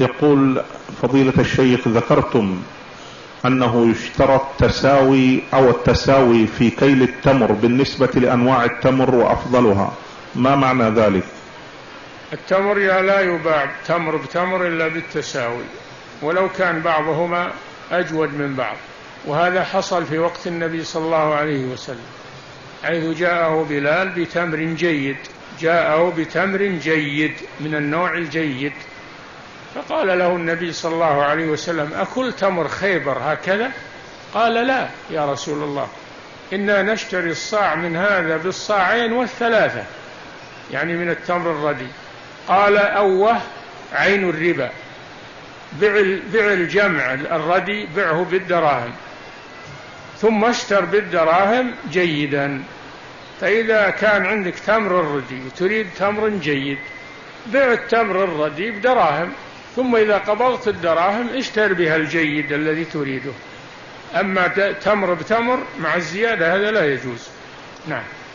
يقول فضيلة الشيخ ذكرتم أنه يشترط تساوي أو التساوي في كيل التمر بالنسبة لأنواع التمر وأفضلها، ما معنى ذلك؟ التمر لا يباع تمر بتمر إلا بالتساوي ولو كان بعضهما أجود من بعض، وهذا حصل في وقت النبي صلى الله عليه وسلم حيث جاءه بلال بتمر جيد، جاءه بتمر جيد من النوع الجيد، فقال له النبي صلى الله عليه وسلم أكل تمر خيبر هكذا؟ قال لا يا رسول الله، إنا نشتري الصاع من هذا بالصاعين والثلاثة، يعني من التمر الردي. قال أوه عين الربا، بع الجمع الردي بعه بالدراهم ثم اشتر بالدراهم جيدا، فإذا كان عندك تمر ردي تريد تمر جيد بع التمر الردي بدراهم، ثم إذا قبضت الدراهم اشتر بها الجيد الذي تريده، أما تمر بتمر مع الزيادة هذا لا يجوز. نعم.